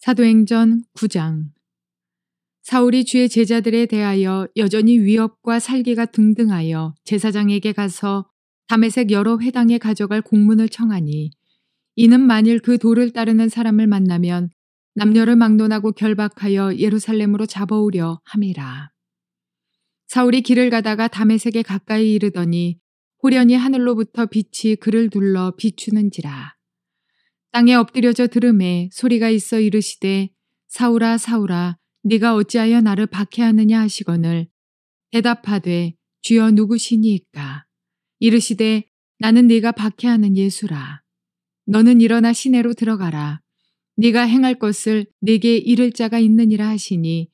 사도행전 9장. 사울이 주의 제자들에 대하여 여전히 위협과 살기가 등등하여 제사장에게 가서 다메색 여러 회당에 가져갈 공문을 청하니, 이는 만일 그 도를 따르는 사람을 만나면 남녀를 막론하고 결박하여 예루살렘으로 잡아오려 함이라. 사울이 길을 가다가 다메색에 가까이 이르더니 호련히 하늘로부터 빛이 그를 둘러 비추는지라. 땅에 엎드려져 들음에 소리가 있어 이르시되, 사울아 사울아 네가 어찌하여 나를 박해하느냐 하시거늘, 대답하되 주여 누구시니이까? 이르시되 나는 네가 박해하는 예수라. 너는 일어나 시내로 들어가라. 네가 행할 것을 네게 이를 자가 있느니라 하시니,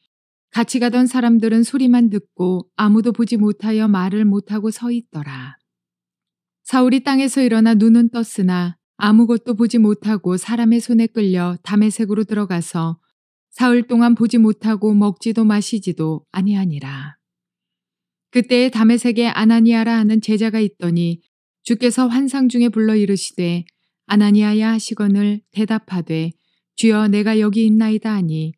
같이 가던 사람들은 소리만 듣고 아무도 보지 못하여 말을 못하고 서 있더라. 사울이 땅에서 일어나 눈은 떴으나 아무것도 보지 못하고 사람의 손에 끌려 다메색으로 들어가서 사흘 동안 보지 못하고 먹지도 마시지도 아니하니라. 그때에 다메색에 아나니아라 하는 제자가 있더니 주께서 환상 중에 불러 이르시되, 아나니아야 하시거늘, 대답하되 주여 내가 여기 있나이다 하니,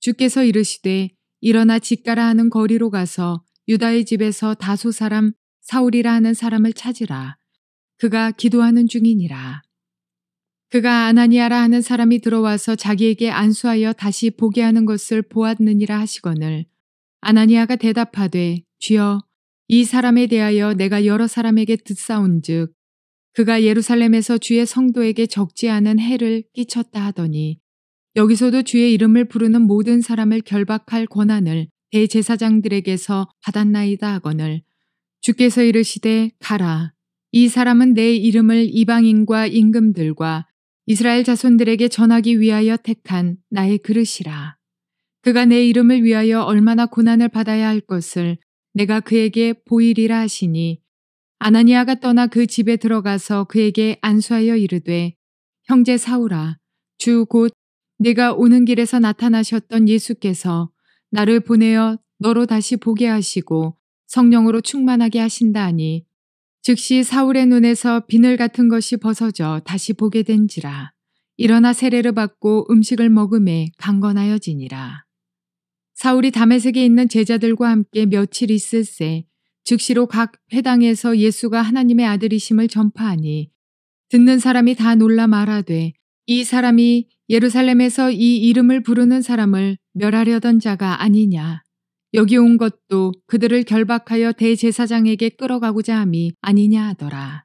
주께서 이르시되 일어나 직가라 하는 거리로 가서 유다의 집에서 다소 사람 사울이라 하는 사람을 찾으라. 그가 기도하는 중이니라. 그가 아나니아라 하는 사람이 들어와서 자기에게 안수하여 다시 보게 하는 것을 보았느니라 하시거늘, 아나니아가 대답하되 주여 이 사람에 대하여 내가 여러 사람에게 듣사온즉 그가 예루살렘에서 주의 성도에게 적지 않은 해를 끼쳤다 하더니, 여기서도 주의 이름을 부르는 모든 사람을 결박할 권한을 대제사장들에게서 받았나이다 하거늘, 주께서 이르시되 가라. 이 사람은 내 이름을 이방인과 임금들과 이스라엘 자손들에게 전하기 위하여 택한 나의 그릇이라. 그가 내 이름을 위하여 얼마나 고난을 받아야 할 것을 내가 그에게 보이리라 하시니, 아나니아가 떠나 그 집에 들어가서 그에게 안수하여 이르되, 형제 사울아 주 곧 네가 오는 길에서 나타나셨던 예수께서 나를 보내어 너로 다시 보게 하시고 성령으로 충만하게 하신다 하니, 즉시 사울의 눈에서 비늘 같은 것이 벗어져 다시 보게 된지라. 일어나 세례를 받고 음식을 먹음에 강건하여지니라. 사울이 다메색에 있는 제자들과 함께 며칠 있을새 즉시로 각 회당에서 예수가 하나님의 아들이심을 전파하니, 듣는 사람이 다 놀라 말하되, 이 사람이 예루살렘에서 이 이름을 부르는 사람을 멸하려던 자가 아니냐. 여기 온 것도 그들을 결박하여 대제사장에게 끌어가고자 함이 아니냐 하더라.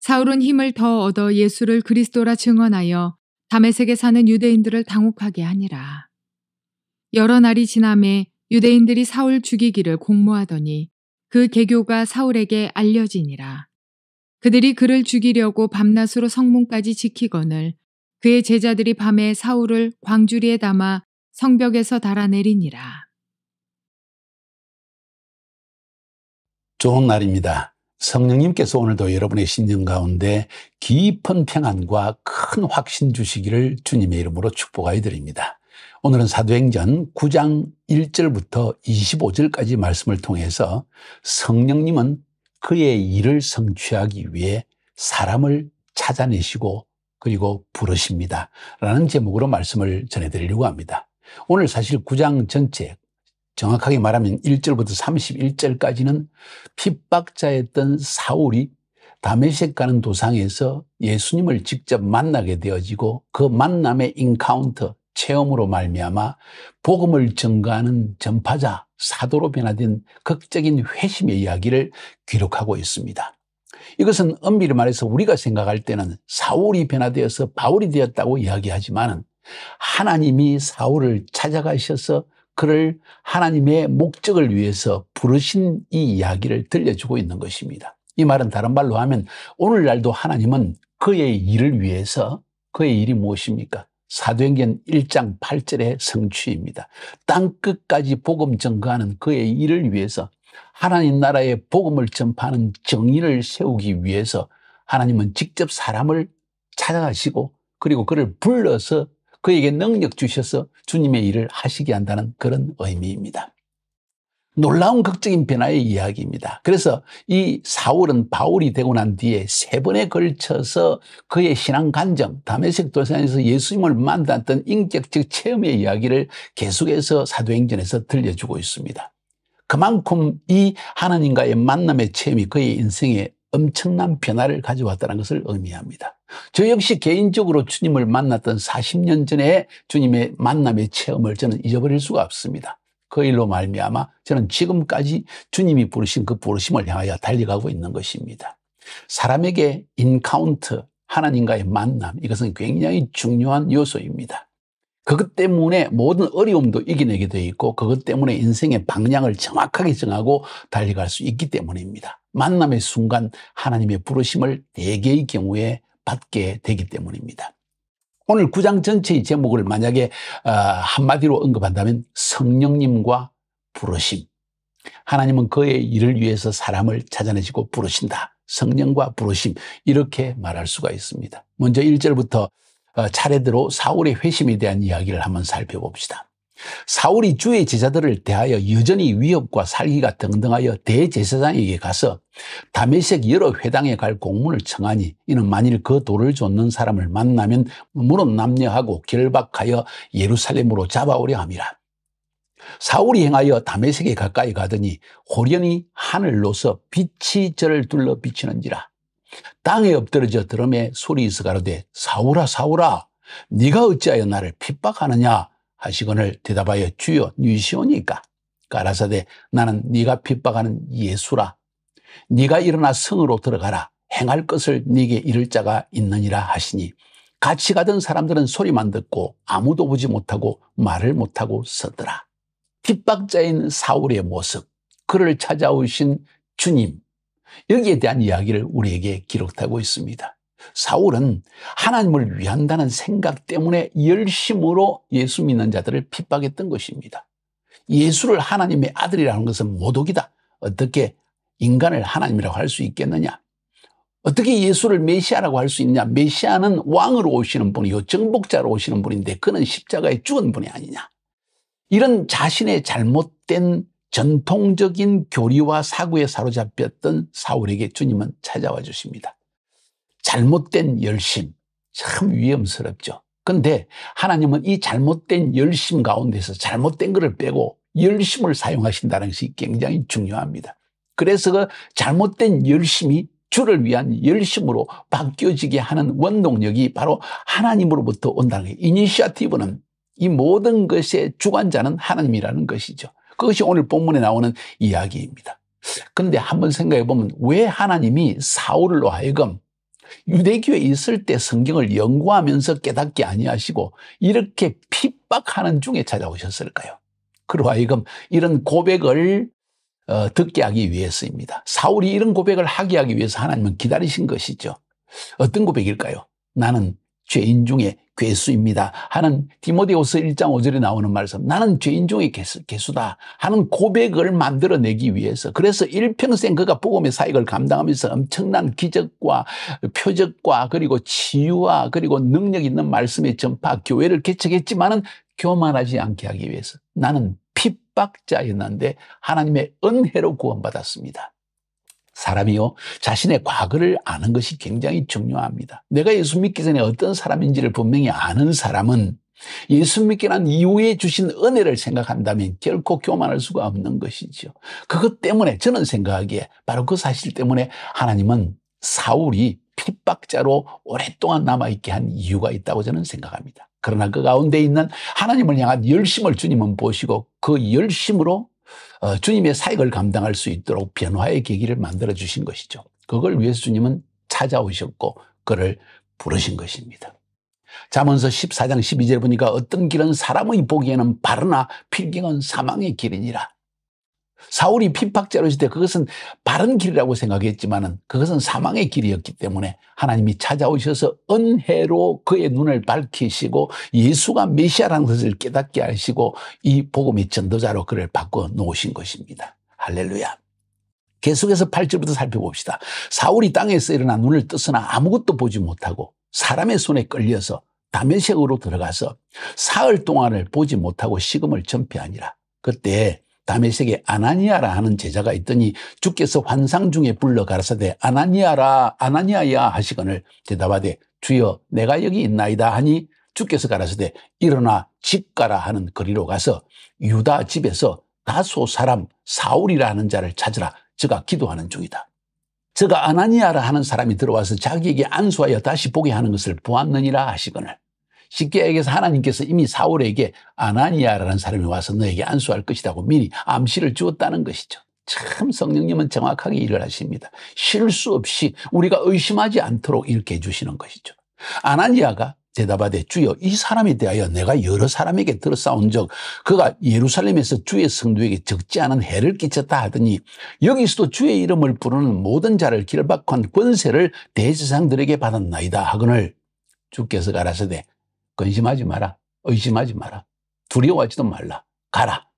사울은 힘을 더 얻어 예수를 그리스도라 증언하여 다메색에 사는 유대인들을 당혹하게 하니라. 여러 날이 지나매 유대인들이 사울 죽이기를 공모하더니 그 계교가 사울에게 알려지니라. 그들이 그를 죽이려고 밤낮으로 성문까지 지키거늘, 그의 제자들이 밤에 사울을 광주리에 담아 성벽에서 달아내리니라. 좋은 날입니다. 성령님께서 오늘도 여러분의 심령 가운데 깊은 평안과 큰 확신 주시기를 주님의 이름으로 축복하여 드립니다. 오늘은 사도행전 9장 1절부터 25절까지 말씀을 통해서 성령님은 그의 일을 성취하기 위해 사람을 찾아내시고 그리고 부르십니다 라는 제목으로 말씀을 전해드리려고 합니다. 오늘 사실 9장 전체, 정확하게 말하면 1절부터 31절까지는 핍박자였던 사울이 다메섹 가는 도상에서 예수님을 직접 만나게 되어지고, 그 만남의 인카운터, 체험으로 말미암아 복음을 전가하는 전파자, 사도로 변화된 극적인 회심의 이야기를 기록하고 있습니다. 이것은 엄밀히 말해서 우리가 생각할 때는 사울이 변화되어서 바울이 되었다고 이야기하지만, 하나님이 사울을 찾아가셔서 그를 하나님의 목적을 위해서 부르신 이 이야기를 들려주고 있는 것입니다. 이 말은 다른 말로 하면 오늘날도 하나님은 그의 일을 위해서, 그의 일이 무엇입니까? 사도행전 1장 8절의 성취입니다. 땅끝까지 복음 전가하는 그의 일을 위해서, 하나님 나라의 복음을 전파하는 정의를 세우기 위해서 하나님은 직접 사람을 찾아가시고 그리고 그를 불러서 그에게 능력 주셔서 주님의 일을 하시게 한다는 그런 의미입니다. 놀라운 극적인 변화의 이야기입니다. 그래서 이 사울은 바울이 되고 난 뒤에 세 번에 걸쳐서 그의 신앙 간정, 다메색 도상에서 예수님을 만났던 인격적 체험의 이야기를 계속해서 사도행전에서 들려주고 있습니다. 그만큼 이 하나님과의 만남의 체험이 그의 인생에 엄청난 변화를 가져왔다는 것을 의미합니다. 저 역시 개인적으로 주님을 만났던 40년 전에 주님의 만남의 체험을 저는 잊어버릴 수가 없습니다. 그 일로 말미암아 저는 지금까지 주님이 부르신 그 부르심을 향하여 달려가고 있는 것입니다. 사람에게 인카운터, 하나님과의 만남, 이것은 굉장히 중요한 요소입니다. 그것 때문에 모든 어려움도 이겨내게 되어 있고, 그것 때문에 인생의 방향을 정확하게 정하고 달려갈 수 있기 때문입니다. 만남의 순간 하나님의 부르심을 4개의 경우에 받게 되기 때문입니다. 오늘 9장 전체의 제목을 만약에 한마디로 언급한다면 성령님과 부르심. 하나님은 그의 일을 위해서 사람을 찾아내시고 부르신다. 성령과 부르심, 이렇게 말할 수가 있습니다. 먼저 1절부터 차례대로 사울의 회심에 대한 이야기를 한번 살펴봅시다. 사울이 주의 제자들을 대하여 여전히 위협과 살기가 등등하여 대제사장에게 가서 다메색 여러 회당에 갈 공문을 청하니, 이는 만일 그 돌을 좇는 사람을 만나면 무릇 남녀하고 결박하여 예루살렘으로 잡아오려 함이라. 사울이 행하여 다메색에 가까이 가더니 호련히 하늘로서 빛이 저를 둘러 비치는지라. 땅에 엎드러져 들음에 소리 있어 가로되 사울아 사울아 네가 어찌하여 나를 핍박하느냐 하시거늘 대답하여 주여 누이시오니까 가라사대 나는 네가 핍박하는 예수라. 네가 일어나 성으로 들어가라. 행할 것을 네게 이를 자가 있느니라 하시니, 같이 가던 사람들은 소리만 듣고 아무도 보지 못하고 말을 못하고 서더라. 핍박자인 사울의 모습, 그를 찾아오신 주님, 여기에 대한 이야기를 우리에게 기록하고 있습니다. 사울은 하나님을 위한다는 생각 때문에 열심으로 예수 믿는 자들을 핍박했던 것입니다. 예수를 하나님의 아들이라는 것은 모독이다. 어떻게 인간을 하나님이라고 할 수 있겠느냐? 어떻게 예수를 메시아라고 할 수 있냐? 메시아는 왕으로 오시는 분이요, 정복자로 오시는 분인데 그는 십자가에 죽은 분이 아니냐? 이런 자신의 잘못된 전통적인 교리와 사고에 사로잡혔던 사울에게 주님은 찾아와 주십니다. 잘못된 열심, 참 위험스럽죠. 그런데 하나님은 이 잘못된 열심 가운데서 잘못된 것을 빼고 열심을 사용하신다는 것이 굉장히 중요합니다. 그래서 그 잘못된 열심이 주를 위한 열심으로 바뀌어지게 하는 원동력이 바로 하나님으로부터 온다는 거예요. 이니셔티브는, 이 모든 것의 주관자는 하나님이라는 것이죠. 그것이 오늘 본문에 나오는 이야기입니다. 그런데 한번 생각해 보면 왜 하나님이 사울로 하여금 유대교에 있을 때 성경을 연구하면서 깨닫게 아니하시고 이렇게 핍박하는 중에 찾아오셨을까요? 그로 하여금 이런 고백을 듣게 하기 위해서입니다. 사울이 이런 고백을 하게 하기 위해서 하나님은 기다리신 것이죠. 어떤 고백일까요? 나는 죄인 중에 괴수입니다 하는 디모데오서 1장 5절에 나오는 말씀, 나는 죄인 중에 괴수다 하는 고백을 만들어내기 위해서, 그래서 일평생 그가 복음의 사역을 감당하면서 엄청난 기적과 표적과 그리고 치유와 그리고 능력 있는 말씀의 전파, 교회를 개척했지만은 교만하지 않게 하기 위해서 나는 핍박자였는데 하나님의 은혜로 구원받았습니다. 사람이요, 자신의 과거를 아는 것이 굉장히 중요합니다. 내가 예수 믿기 전에 어떤 사람인지를 분명히 아는 사람은 예수 믿게 난 이후에 주신 은혜를 생각한다면 결코 교만할 수가 없는 것이죠. 그것 때문에 저는 생각하기에 바로 그 사실 때문에 하나님은 사울이 핍박자로 오랫동안 남아있게 한 이유가 있다고 저는 생각합니다. 그러나 그 가운데 있는 하나님을 향한 열심을 주님은 보시고 그 열심으로 주님의 사역을 감당할 수 있도록 변화의 계기를 만들어 주신 것이죠. 그걸 위해서 주님은 찾아오셨고 그를 부르신 것입니다. 잠언서 14장 12절에 보니까 어떤 길은 사람의 보기에는 바르나 필경은 사망의 길이니라. 사울이 핍박자로 있을 때 그것은 바른 길이라고 생각했지만 그것은 사망의 길이었기 때문에 하나님이 찾아오셔서 은혜로 그의 눈을 밝히시고 예수가 메시아라는 것을 깨닫게 하시고 이 복음의 전도자로 그를 바꿔 놓으신 것입니다. 할렐루야. 계속해서 8절부터 살펴봅시다. 사울이 땅에서 일어나 눈을 뜨서나 아무것도 보지 못하고 사람의 손에 끌려서 다메색으로 들어가서 사흘 동안을 보지 못하고 식음을 전폐하니라. 그때 다메색에 아나니아라 하는 제자가 있더니 주께서 환상 중에 불러 가라사대 아나니아라 아나니아야 하시거늘 대답하되 주여 내가 여기 있나이다 하니 주께서 가라사대 일어나 집 가라 하는 거리로 가서 유다 집에서 다소 사람 사울이라 하는 자를 찾으라 저가 기도하는 중이다. 저가 아나니아라 하는 사람이 들어와서 자기에게 안수하여 다시 보게 하는 것을 보았느니라 하시거늘 쉽게 얘기해서 하나님께서 이미 사울에게 아나니아라는 사람이 와서 너에게 안수할 것이라고 미리 암시를 주었다는 것이죠. 참 성령님은 정확하게 일을 하십니다. 실수 없이 우리가 의심하지 않도록 이렇게 해주시는 것이죠. 아나니아가 대답하되 주여 이 사람에 대하여 내가 여러 사람에게 들어싸운 적 그가 예루살렘에서 주의 성도에게 적지 않은 해를 끼쳤다 하더니 여기서도 주의 이름을 부르는 모든 자를 결박한 권세를 대제사장들에게 받았나이다 하거늘 주께서 가라사대 근심하지 마라 의심하지 마라 두려워하지도 말라 가라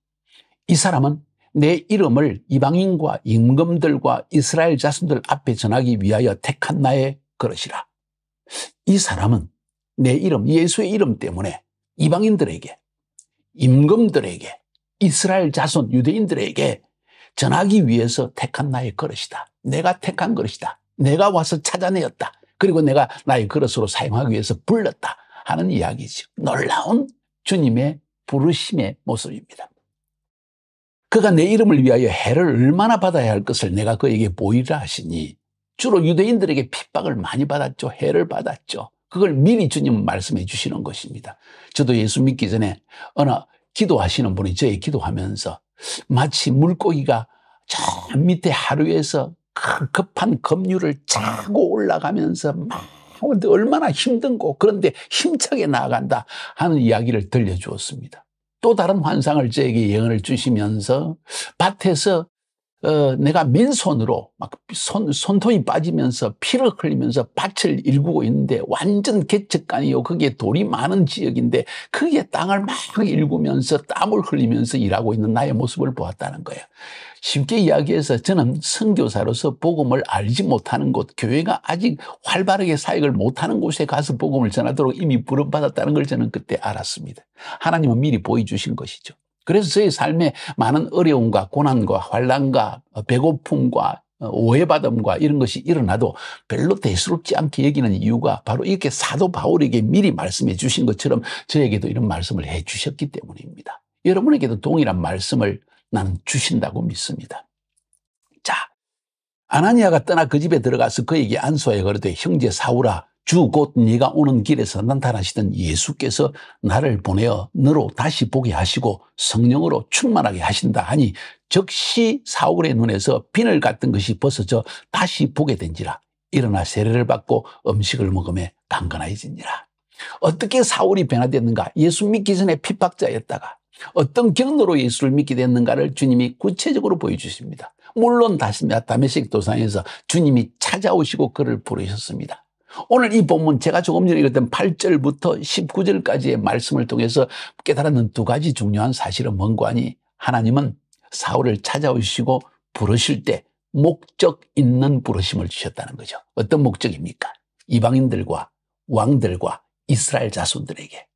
이 사람은 내 이름을 이방인과 임금들과 이스라엘 자손들 앞에 전하기 위하여 택한 나의 그릇이라 이 사람은 내 이름 예수의 이름 때문에 이방인들에게 임금들에게 이스라엘 자손 유대인들에게 전하기 위해서 택한 나의 그릇이다 내가 택한 그릇이다 내가 와서 찾아내었다 그리고 내가 나의 그릇으로 사용하기 위해서 불렀다 하는 이야기죠. 놀라운 주님의 부르심의 모습입니다. 그가 내 이름을 위하여 해를 얼마나 받아야 할 것을 내가 그에게 보이라 하시니 주로 유대인들에게 핍박을 많이 받았죠. 해를 받았죠. 그걸 미리 주님은 말씀해 주시는 것입니다. 저도 예수 믿기 전에 어느 기도하시는 분이 저에게 기도하면서 마치 물고기가 저 밑에 하루에서 급한 급류를 차고 올라가면서 막 얼마나 힘든고 그런데 힘차게 나아간다 하는 이야기를 들려주었습니다. 또 다른 환상을 저에게 예언을 주시면서 밭에서 내가 맨손으로 막 손톱이 빠지면서 피를 흘리면서 밭을 일구고 있는데 완전 개척간이요 거기에 돌이 많은 지역인데 거기에 땅을 막 일구면서 땀을 흘리면서 일하고 있는 나의 모습을 보았다는 거예요. 쉽게 이야기해서 저는 선교사로서 복음을 알지 못하는 곳, 교회가 아직 활발하게 사역을 못하는 곳에 가서 복음을 전하도록 이미 부름받았다는 걸 저는 그때 알았습니다. 하나님은 미리 보여주신 것이죠. 그래서 저의 삶에 많은 어려움과 고난과 환난과 배고픔과 오해받음과 이런 것이 일어나도 별로 대수롭지 않게 여기는 이유가 바로 이렇게 사도 바울에게 미리 말씀해 주신 것처럼 저에게도 이런 말씀을 해 주셨기 때문입니다. 여러분에게도 동일한 말씀을 나는 주신다고 믿습니다. 자, 아나니아가 떠나 그 집에 들어가서 그에게 안수하여 거르되 형제 사울아 주 곧 네가 오는 길에서 나타나시던 예수께서 나를 보내어 너로 다시 보게 하시고 성령으로 충만하게 하신다 하니 즉시 사울의 눈에서 비늘 같은 것이 벗어져 다시 보게 된지라 일어나 세례를 받고 음식을 먹음에 강건하여진지라. 어떻게 사울이 변화됐는가? 예수 믿기 전에 핍박자였다가 어떤 경로로 예수를 믿게 됐는가를 주님이 구체적으로 보여주십니다. 물론 다메섹 도상에서 주님이 찾아오시고 그를 부르셨습니다. 오늘 이 본문 제가 조금 전에 읽었던 8절부터 19절까지의 말씀을 통해서 깨달았는 두 가지 중요한 사실은 뭔고 하니 하나님은 사울을 찾아오시고 부르실 때 목적 있는 부르심을 주셨다는 거죠. 어떤 목적입니까? 이방인들과 왕들과 이스라엘 자손들에게.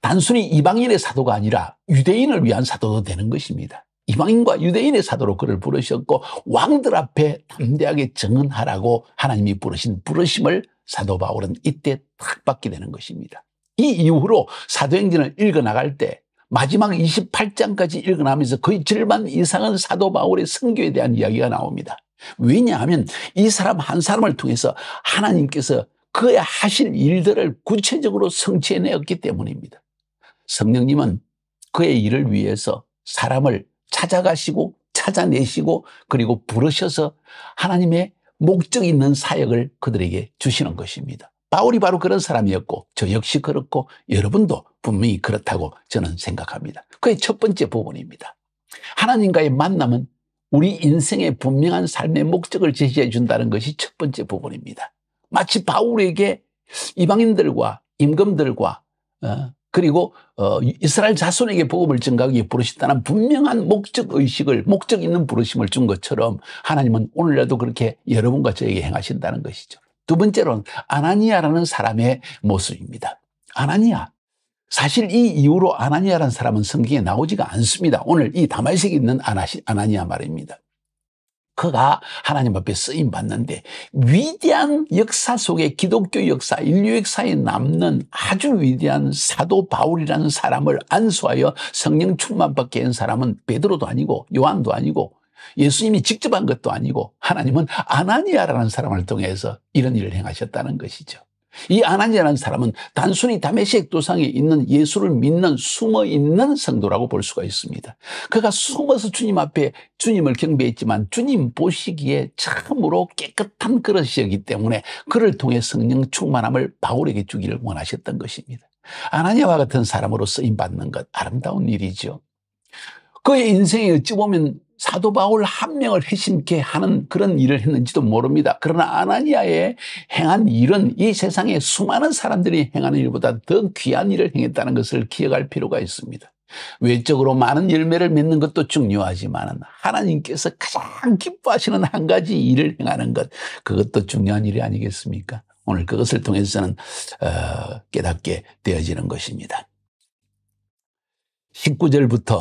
단순히 이방인의 사도가 아니라 유대인을 위한 사도도 되는 것입니다. 이방인과 유대인의 사도로 그를 부르셨고 왕들 앞에 담대하게 증언하라고 하나님이 부르신 부르심을 사도 바울은 이때 탁 받게 되는 것입니다. 이 이후로 사도행전을 읽어나갈 때 마지막 28장까지 읽어나면서 거의 절반 이상은 사도 바울의 선교에 대한 이야기가 나옵니다. 왜냐하면 이 사람 한 사람을 통해서 하나님께서 그의 하실 일들을 구체적으로 성취해내었기 때문입니다. 성령님은 그의 일을 위해서 사람을 찾아가시고 찾아내시고 그리고 부르셔서 하나님의 목적 있는 사역을 그들에게 주시는 것입니다. 바울이 바로 그런 사람이었고 저 역시 그렇고 여러분도 분명히 그렇다고 저는 생각합니다. 그의 첫 번째 부분입니다. 하나님과의 만남은 우리 인생의 분명한 삶의 목적을 제시해 준다는 것이 첫 번째 부분입니다. 마치 바울에게 이방인들과 임금들과 그리고 이스라엘 자손에게 복음을 전하기 위해 부르셨다는 분명한 목적의식을 목적 있는 부르심을 준 것처럼 하나님은 오늘날도 그렇게 여러분과 저에게 행하신다는 것이죠. 두 번째로는 아나니아라는 사람의 모습입니다. 아나니아 사실 이 이후로 아나니아라는 사람은 성경에 나오지가 않습니다. 오늘 이 다메색에 있는 아나니아 말입니다. 그가 하나님 앞에 쓰임 받는데 위대한 역사 속에 기독교 역사, 인류 역사에 남는 아주 위대한 사도 바울이라는 사람을 안수하여 성령 충만받게 한 사람은 베드로도 아니고 요한도 아니고 예수님이 직접 한 것도 아니고 하나님은 아나니아라는 사람을 통해서 이런 일을 행하셨다는 것이죠. 이 아나니아라는 사람은 단순히 다메섹 도상에 있는 예수를 믿는 숨어있는 성도라고 볼 수가 있습니다. 그가 숨어서 주님 앞에 주님을 경배했지만 주님 보시기에 참으로 깨끗한 그릇이었기 때문에 그를 통해 성령 충만함을 바울에게 주기를 원하셨던 것입니다. 아나니아와 같은 사람으로 쓰임받는 것 아름다운 일이죠. 그의 인생에 어찌 보면 사도 바울 한 명을 회심케 하는 그런 일을 했는지도 모릅니다. 그러나 아나니아의 행한 일은 이 세상에 수많은 사람들이 행하는 일보다 더 귀한 일을 행했다는 것을 기억할 필요가 있습니다. 외적으로 많은 열매를 맺는 것도 중요하지만 하나님께서 가장 기뻐하시는 한 가지 일을 행하는 것, 그것도 중요한 일이 아니겠습니까? 오늘 그것을 통해서는 깨닫게 되어지는 것입니다. 19절부터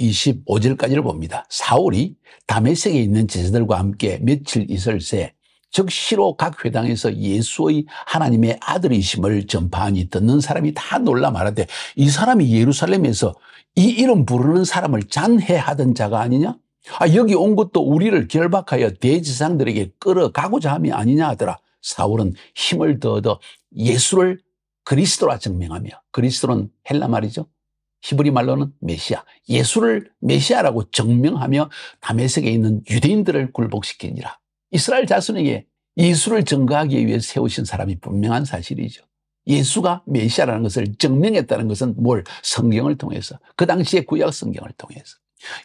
25절까지를 봅니다. 사울이 다메섹에 있는 제자들과 함께 며칠 있을새 즉시로 각 회당에서 예수의 하나님의 아들이심을 전파하니 듣는 사람이 다 놀라 말하되, 이 사람이 예루살렘에서 이 이름 부르는 사람을 잔해하던 자가 아니냐? 여기 온 것도 우리를 결박하여 대제사장들에게 끌어가고자 함이 아니냐 하더라. 사울은 힘을 더 얻어 예수를 그리스도라 증명하며, 그리스도는 헬라 말이죠. 히브리 말로는 메시아, 예수를 메시아라고 증명하며 다메섹에 있는 유대인들을 굴복시키니라. 이스라엘 자손에게 예수를 증거하기 위해 세우신 사람이 분명한 사실이죠. 예수가 메시아라는 것을 증명했다는 것은 뭘? 성경을 통해서, 그 당시의 구약 성경을 통해서.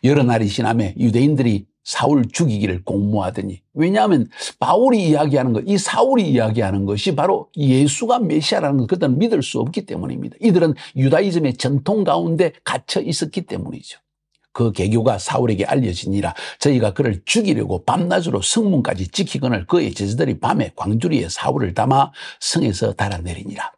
여러 날이 지나매 유대인들이 사울 죽이기를 공모하더니, 왜냐하면 바울이 이야기하는 것, 이 사울이 이야기하는 것이 바로 예수가 메시아라는 것, 그들은 믿을 수 없기 때문입니다. 이들은 유다이즘의 전통 가운데 갇혀 있었기 때문이죠. 그 개교가 사울에게 알려지니라. 저희가 그를 죽이려고 밤낮으로 성문까지 지키거늘 그의 제자들이 밤에 광주리에 사울을 담아 성에서 달아내리니라.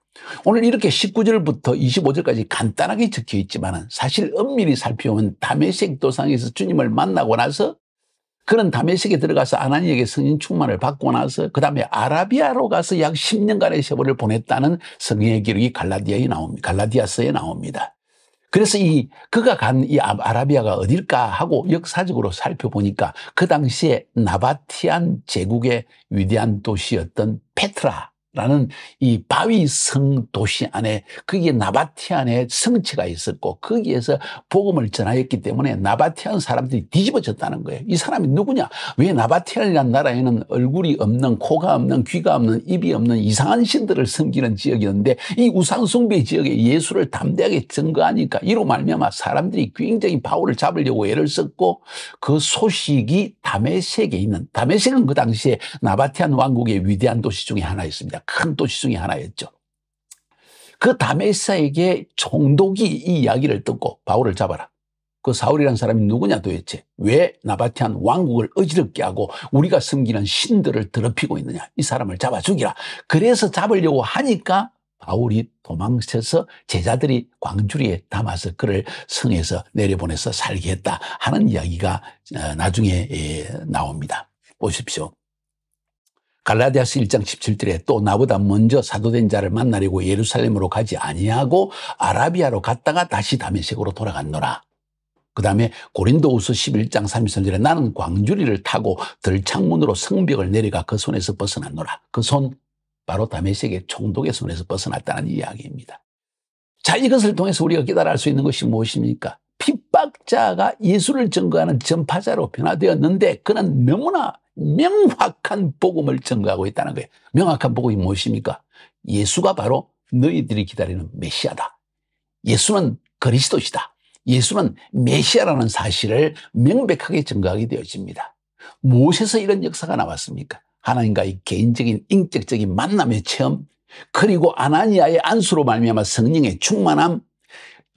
오늘 이렇게 19절부터 25절까지 간단하게 적혀 있지만 사실 엄밀히 살펴보면 다메섹 도상에서 주님을 만나고 나서, 그는 다메섹에 들어가서 아나니아에게 성령 충만을 받고 나서 그 다음에 아라비아로 가서 약 10년간의 세월을 보냈다는 성경의 기록이 갈라디아서에 나옵니다. 그래서 그가 간 이 아라비아가 어딜까 하고 역사적으로 살펴보니까 그 당시에 나바티안 제국의 위대한 도시였던 페트라라는 이 바위성 도시 안에, 거기에 나바티안의 성체가 있었고 거기에서 복음을 전하였기 때문에 나바티안 사람들이 뒤집어졌다는 거예요. 이 사람이 누구냐? 왜 나바티안이라는 나라에는 얼굴이 없는, 코가 없는, 귀가 없는, 입이 없는 이상한 신들을 섬기는 지역이었는데 이 우상숭배 지역에 예수를 담대하게 증거하니까 이로 말미암아 사람들이 굉장히 바울을 잡으려고 애를 썼고, 그 소식이 다메섹에 있는, 다메섹은 그 당시에 나바티안 왕국의 위대한 도시 중에 하나였습니다. 큰 도시 중에 하나였죠. 그 다메섹에게 총독이 이 이야기를 듣고, 바울을 잡아라. 그 사울이라는 사람이 누구냐 도대체? 왜 나바티안 왕국을 어지럽게 하고 우리가 섬기는 신들을 더럽히고 있느냐? 이 사람을 잡아 죽이라. 그래서 잡으려고 하니까 바울이 도망쳐서 제자들이 광주리에 담아서 그를 성에서 내려보내서 살게 했다 하는 이야기가 나중에 나옵니다. 보십시오. 갈라디아서 1장 17절에 또 나보다 먼저 사도된 자를 만나려고 예루살렘으로 가지 아니하고 아라비아로 갔다가 다시 다메섹으로 돌아갔노라. 그 다음에 고린도후서 11장 33절에 나는 광주리를 타고 들창문으로 성벽을 내려가 그 손에서 벗어났노라. 그 손, 바로 다메섹의 총독의 손에서 벗어났다는 이야기입니다. 자, 이것을 통해서 우리가 깨달을 수 있는 것이 무엇입니까? 핍박자가 예수를 증거하는 전파자로 변화되었는데 그는 너무나 명확한 복음을 증거하고 있다는 거예요. 명확한 복음이 무엇입니까? 예수가 바로 너희들이 기다리는 메시아다. 예수는 그리스도시다. 예수는 메시아라는 사실을 명백하게 증거하게 되어집니다. 무엇에서 이런 역사가 나왔습니까? 하나님과의 개인적인 인격적인 만남의 체험, 그리고 아나니아의 안수로 말미암아 성령의 충만함,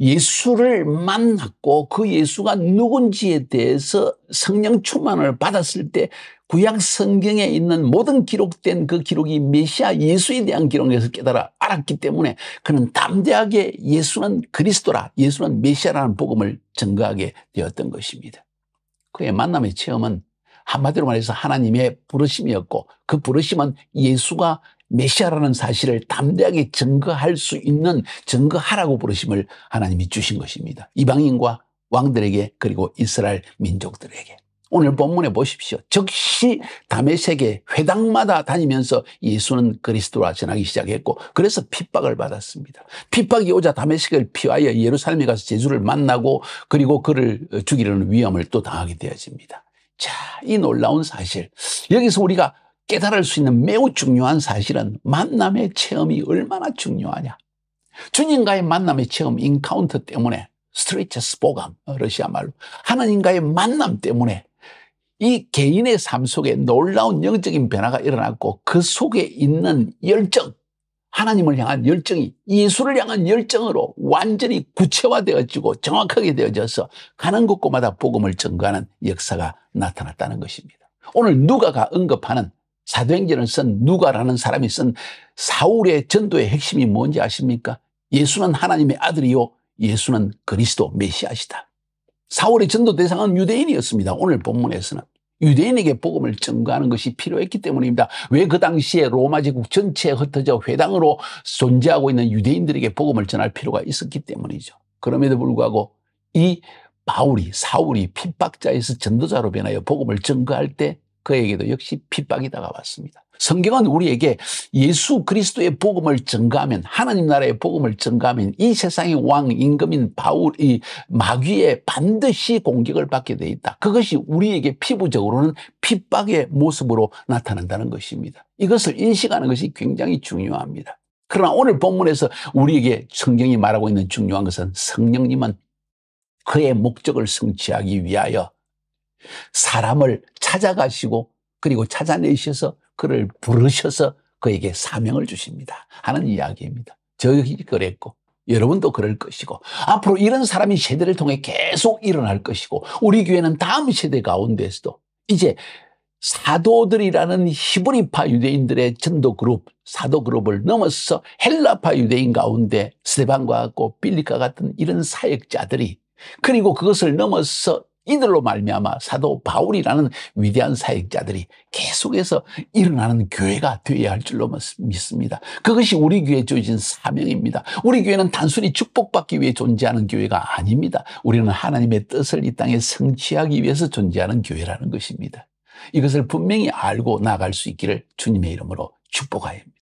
예수를 만났고 그 예수가 누군지에 대해서 성령 충만을 받았을 때 구약 성경에 있는 모든 기록된 그 기록이 메시아 예수에 대한 기록에서 깨달아 알았기 때문에 그는 담대하게 예수는 그리스도라, 예수는 메시아라는 복음을 증거하게 되었던 것입니다. 그의 만남의 체험은 한마디로 말해서 하나님의 부르심이었고 그 부르심은 예수가 메시아라는 사실을 담대하게 증거할 수 있는, 증거하라고 부르심을 하나님이 주신 것입니다. 이방인과 왕들에게 그리고 이스라엘 민족들에게. 오늘 본문에 보십시오. 즉시 다메색의 회당마다 다니면서 예수는 그리스도라 전하기 시작했고 그래서 핍박을 받았습니다. 핍박이 오자 다메색을 피하여 예루살렘에 가서 제수를 만나고 그리고 그를 죽이려는 위험을 또 당하게 되어집니다. 자, 이 놀라운 사실, 여기서 우리가 깨달을 수 있는 매우 중요한 사실은 만남의 체험이 얼마나 중요하냐. 주님과의 만남의 체험, 인카운터 때문에 스트레이트 스포감, 러시아 말로 하나님과의 만남 때문에 이 개인의 삶 속에 놀라운 영적인 변화가 일어났고 그 속에 있는 열정, 하나님을 향한 열정이 예수를 향한 열정으로 완전히 구체화되어지고 정확하게 되어져서 가는 곳곳마다 복음을 증거하는 역사가 나타났다는 것입니다. 오늘 누가가 언급하는, 사도행전을 쓴 누가라는 사람이 쓴 사울의 전도의 핵심이 뭔지 아십니까? 예수는 하나님의 아들이요 예수는 그리스도 메시아시다. 사울의 전도 대상은 유대인이었습니다. 오늘 본문에서는 유대인에게 복음을 증거하는 것이 필요했기 때문입니다. 왜 그 당시에 로마 제국 전체에 흩어져 회당으로 존재하고 있는 유대인들에게 복음을 전할 필요가 있었기 때문이죠. 그럼에도 불구하고 이 사울이 핍박자에서 전도자로 변하여 복음을 증거할 때 그에게도 역시 핍박이 다가왔습니다. 성경은 우리에게 예수 그리스도의 복음을 증거하면, 하나님 나라의 복음을 증거하면 이 세상의 왕 임금인 바울이 마귀에 반드시 공격을 받게 돼 있다. 그것이 우리에게 피부적으로는 핍박의 모습으로 나타난다는 것입니다. 이것을 인식하는 것이 굉장히 중요합니다. 그러나 오늘 본문에서 우리에게 성경이 말하고 있는 중요한 것은 성령님은 그의 목적을 성취하기 위하여 사람을 찾아가시고 그리고 찾아내셔서 그를 부르셔서 그에게 사명을 주십니다 하는 이야기입니다. 저희 그랬고 여러분도 그럴 것이고 앞으로 이런 사람이 세대를 통해 계속 일어날 것이고 우리 교회는 다음 세대 가운데서도 이제 사도들이라는 히브리파 유대인들의 전도그룹, 사도그룹을 넘어서 헬라파 유대인 가운데 스데반과 같고 빌립과 같은 이런 사역자들이, 그리고 그것을 넘어서 이들로 말미암아 사도 바울이라는 위대한 사역자들이 계속해서 일어나는 교회가 되어야 할 줄로 믿습니다. 그것이 우리 교회에 주어진 사명입니다. 우리 교회는 단순히 축복받기 위해 존재하는 교회가 아닙니다. 우리는 하나님의 뜻을 이 땅에 성취하기 위해서 존재하는 교회라는 것입니다. 이것을 분명히 알고 나아갈 수 있기를 주님의 이름으로 축복하옵니다.